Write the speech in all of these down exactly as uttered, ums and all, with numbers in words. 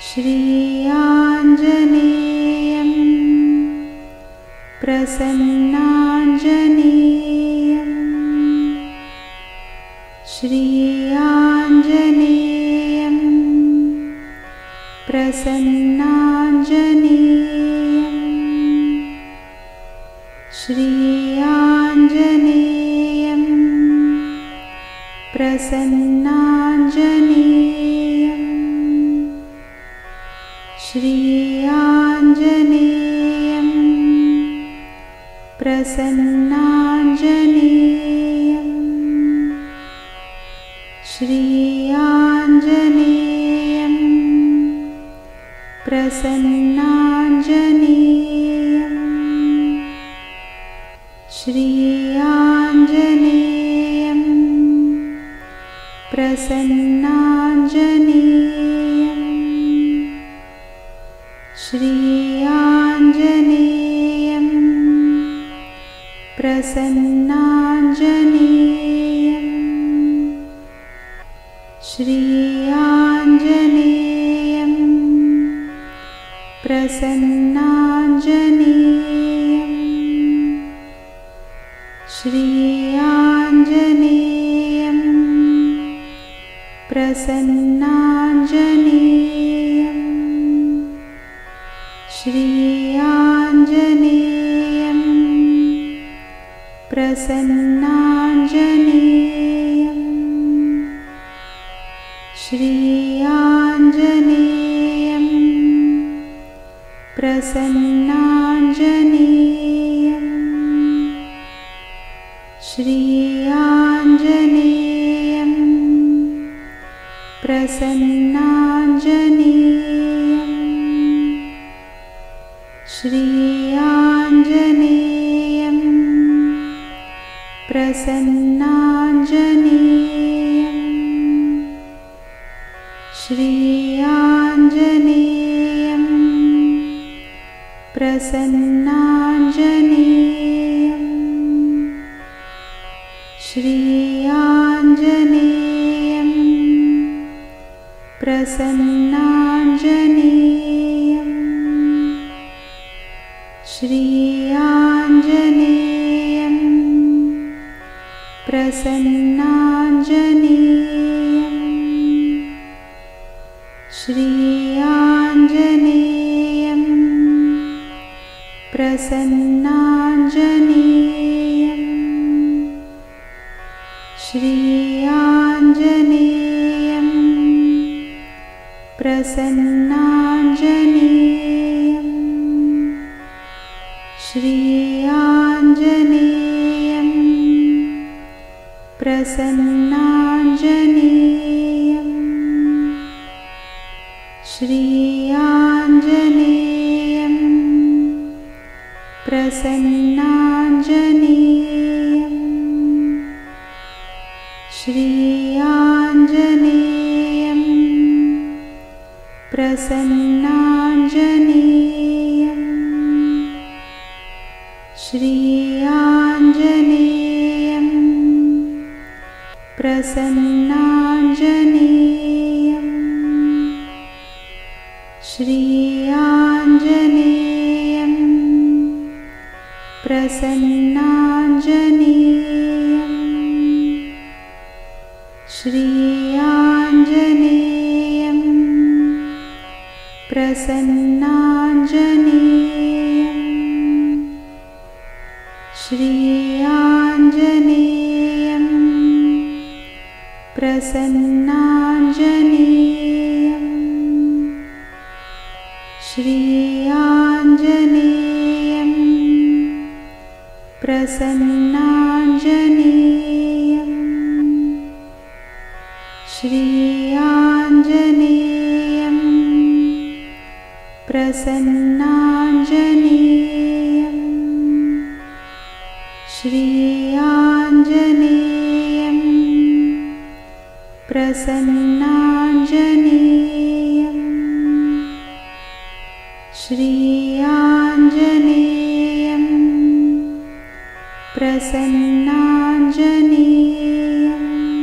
Shri Anjaneyam Prasannanjaneyam Shri Anjaneyam Prasannanjaneyam Shri Anjaneyam Prasannanjaneyam Shri Anjaneyam Prasannanjaneyam Shri Anjaneyam Prasannanjaneyam Shri Anjaneyam Prasannanjaneyam Shri Anjaneyam Prasannanjaneyam Shri Anjaneyam Prasannanjaneyam Shri Anjaneyam Prasannanjaneyam Shri Anjaneyam Prasannanjaneyam Shri Anjaneyam Prasannanjaneyam Shri Anjaneyam Prasannanjaneyam Shri Anjaneyam Prasannanjaneyam Shri Anjaneyam Prasannanjaneyam Shri Anjaneyam Prasannanjaneyam Shri Anjaneyam Prasannanjaneyam Shri Anjaneyam Prasannanjaneyam Shri Anjaneyam Prasannanjaneyam Shri Anjaneyam Prasannanjaneyam Shri Anjaneyam Prasannanjaneyam Shri Anjaneyam Prasannanjaneyam Shri Anjaneyam Prasannanjaneyam Shri Anjaneyam Prasannanjaneyam Shri Anjaneyam Prasannanjaneyam Shri Anjaneyam Prasannanjaneyam Shri Anjaneyam Prasannanjaneyam Shri Anjaneyam Prasannanjaneyam Shri Anjaneyam Prasannanjaneyam Shri Anjaneyam Prasannanjaneyam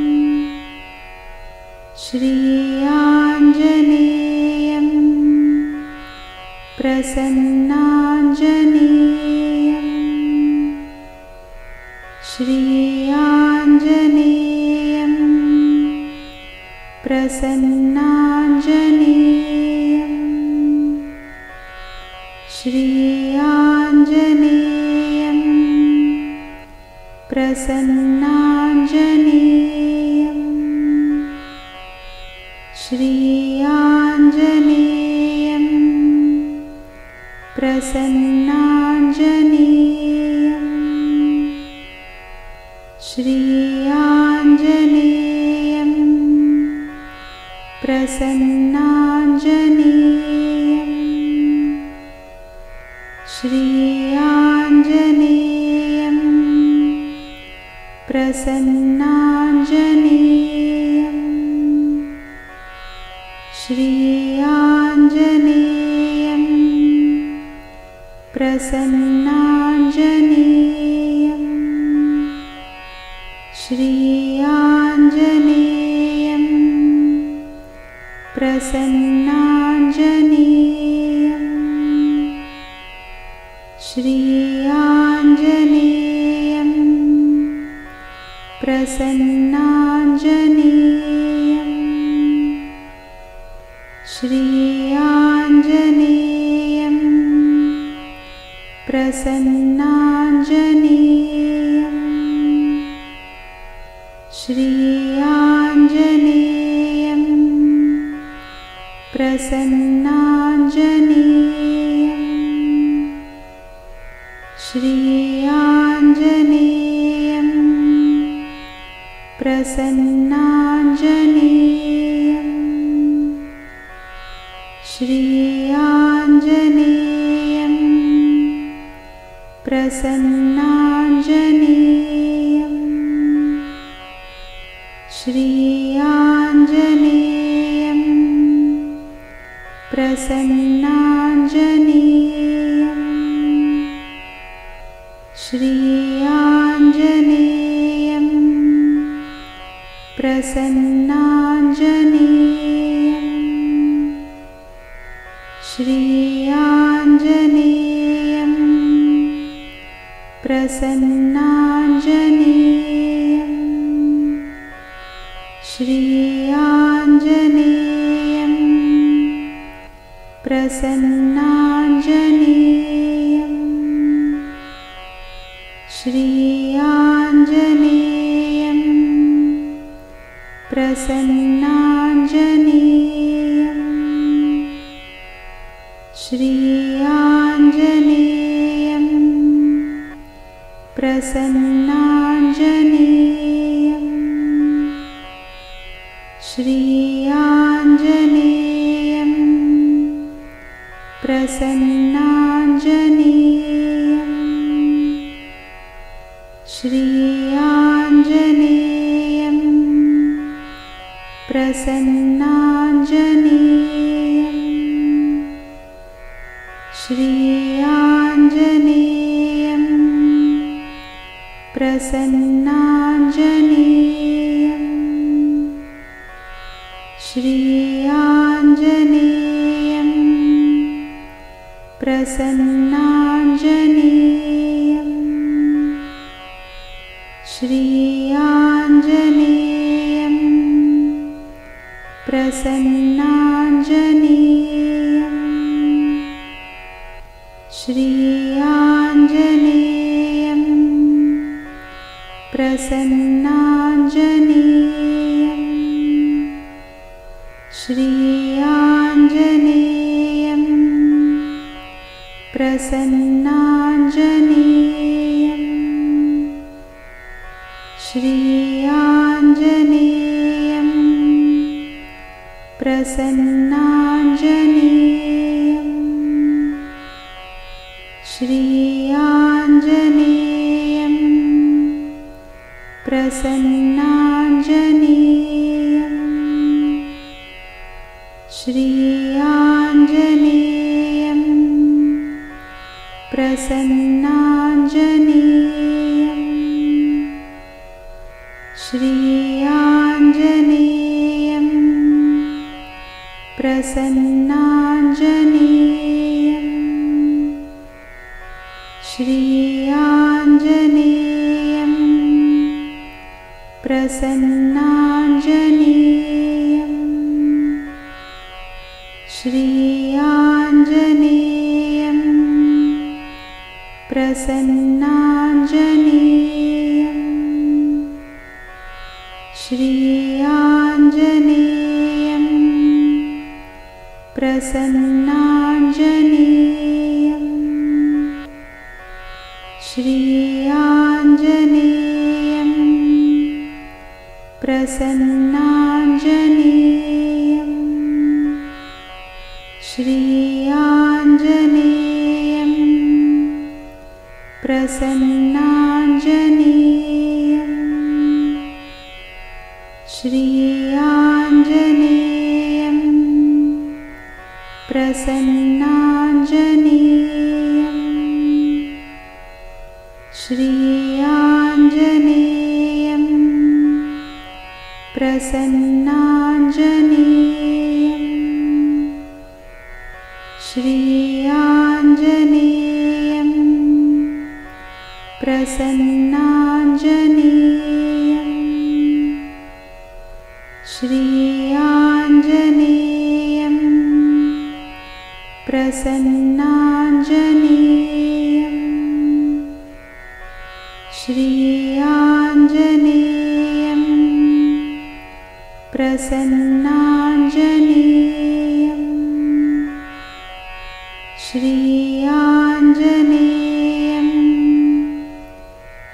Shri Anjaneyam Prasannanjaneyam Shri Anjaneyam Prasannanjaneyam Shri Anjaneyam Prasannanjaneyam Shri Anjaneyam Prasannanjaneyam Shri Anjaneyam Prasannanjaneyam Shri Anjaneyam Prasannanjaneyam Shri Anjaneyam Prasannanjaneyam Shri Anjaneyam Prasannanjaneyam Shri Anjaneyam Prasannanjaneyam Shri Anjaneyam Prasannanjaneyam Shri Anjaneyam Prasannanjaneyam Shri Anjaneyam Prasannanjaneyam Shri Anjaneyam Prasannanjaneyam Shri Anjaneyam Prasannanjaneyam Shri Anjaneyam Prasannanjaneyam Shri Anjaneyam Prasannanjaneyam Shri Anjaneyam Prasannanjaneyam Shri Anjaneyam Prasannanjaneyam Shri Anjaneyam Prasannanjaneyam Shri Anjaneyam Prasannanjaneyam Shri Anjaneyam Prasannanjaneyam Shri Anjaneyam Prasannanjaneyam Shri Anjaneyam Prasannanjaneyam Shri Anjaneyam Prasannanjaneyam Shri Anjaneyam Prasannanjaneyam Shri Anjaneyam Prasannanjaneyam Shri Anjaneyam Prasannanjaneyam Shri Anjaneyam Prasannanjaneyam Shri Anjaneyam Prasannanjaneyam Shri Anjaneyam Prasannanjaneyam Prasannanjaneyam Shri Anjaneyam Prasannanjaneyam Shri Anjaneyam Prasannanjaneyam Shri Anjaneyam Prasannanjaneyam Shri Anjaneyam Prasannanjaneyam Shri Anjaneyam Prasannanjaneyam Shri Anjaneyam Prasannanjaneyam Shri Anjaneyam Prasannanjaneyam Shri Anjaneyam Prasannanjaneyam Shri Anjaneyam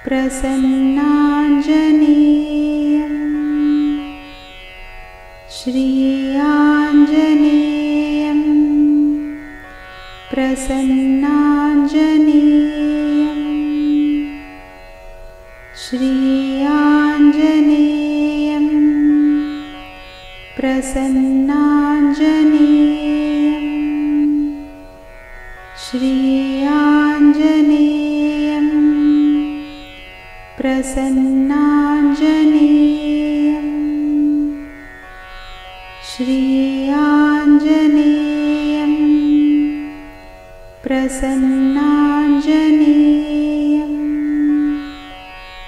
Prasannanjaneyam Shri Anjaneyam Prasannanjaneyam Shri Anjaneyam Prasannanjaneyam Shri Anjaneyam Prasannanjaneyam Shri Anjaneyam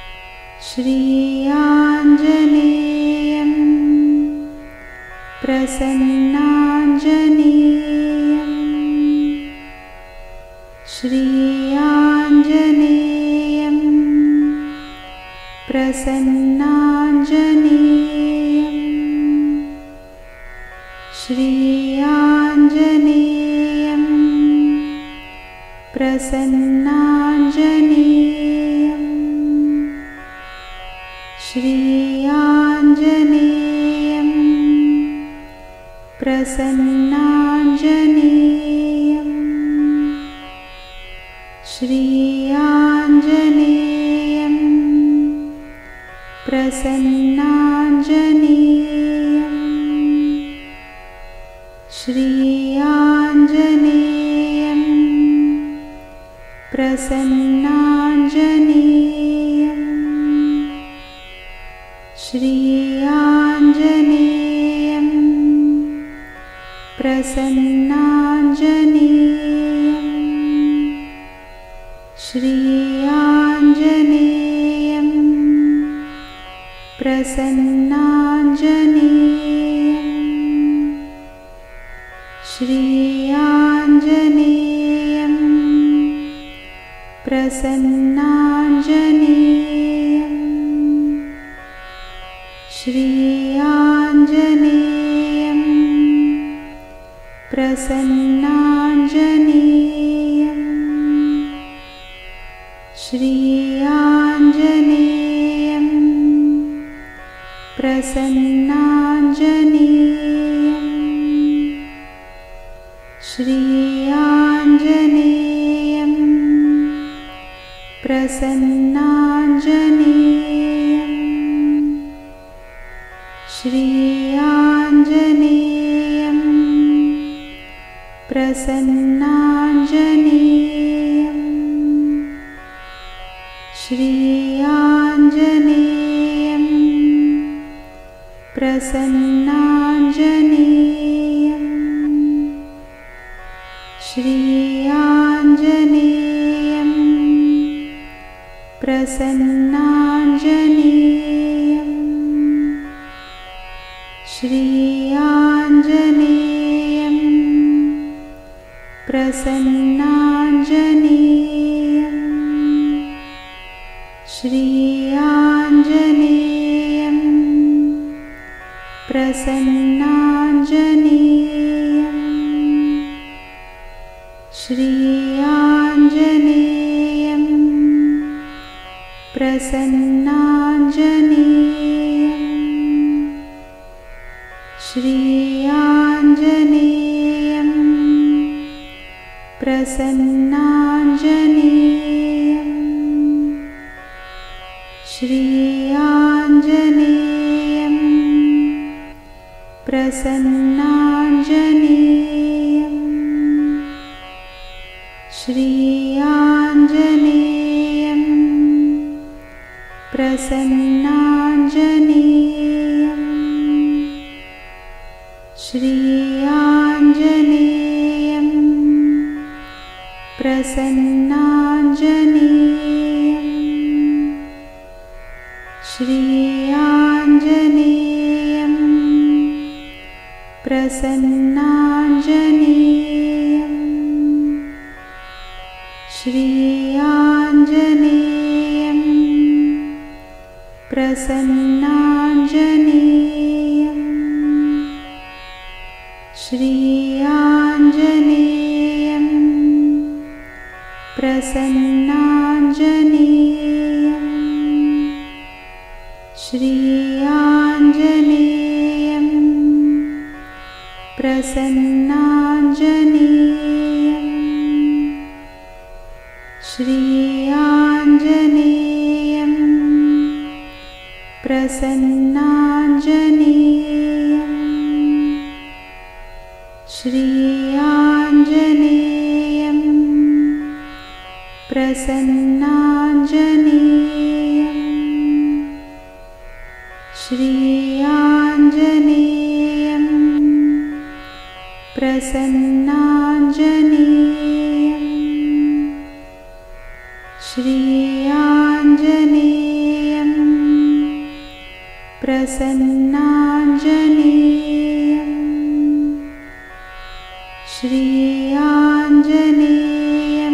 Prasannanjaneyam Shri Anjaneyam Prasannanjaneyam Shri Anjaneyam Prasannanjaneyam Shri Anjaneyam Prasannanjaneyam Shri Anjaneyam Prasannanjaneyam Shri Anjaneyam Prasannanjaneyam Shri Anjaneyam Prasannanjaneyam Shri Anjaneyam Prasannanjaneyam Shri Anjaneyam Prasannanjaneyam Shri Anjaneyam Prasannanjaneyam Shri Anjaneyam Prasannanjaneyam Shri Anjaneyam Prasannanjaneyam Shri Anjaneyam Prasannanjaneyam Shri Anjaneyam Prasannanjaneyam Shri Anjaneyam Prasannanjaneyam Shri Anjaneyam Prasannanjaneyam Shri Anjaneyam Prasannanjaneyam Sri Anjaneyam Prasannanjaneyam Sri Anjaneyam Prasannanjaneyam Sri Anjaneyam Prasannanjaneyam Shri Anjaneyam Prasannanjaneyam Shri Anjaneyam Prasannanjaneyam Shri Anjaneyam Prasannanjaneyam Shri Anjaneyam Prasannanjaneyam Shri Anjaneyam Prasannanjaneyam Shri Anjaneyam Prasannanjaneyam Shri Anjaneyam Prasannanjaneyam Shri Anjaneyam Prasannanjaneyam Shri Anjaneyam Prasannanjaneyam Shri Anjaneyam Prasannanjaneyam Shri Anjaneyam Prasannanjaneyam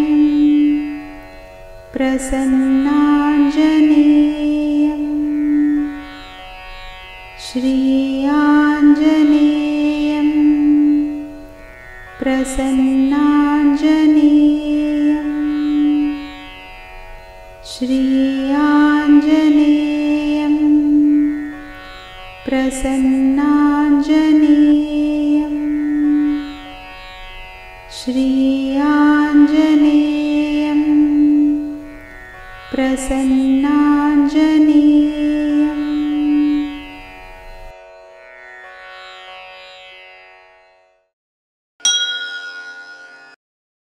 Shri Anjaneyam Prasannanjaneyam Shri Anjaneyam Prasannanjaneyam Shri Anjaneyam Prasannanjaneyam Shri Anjaneyam Prasannanjaneyam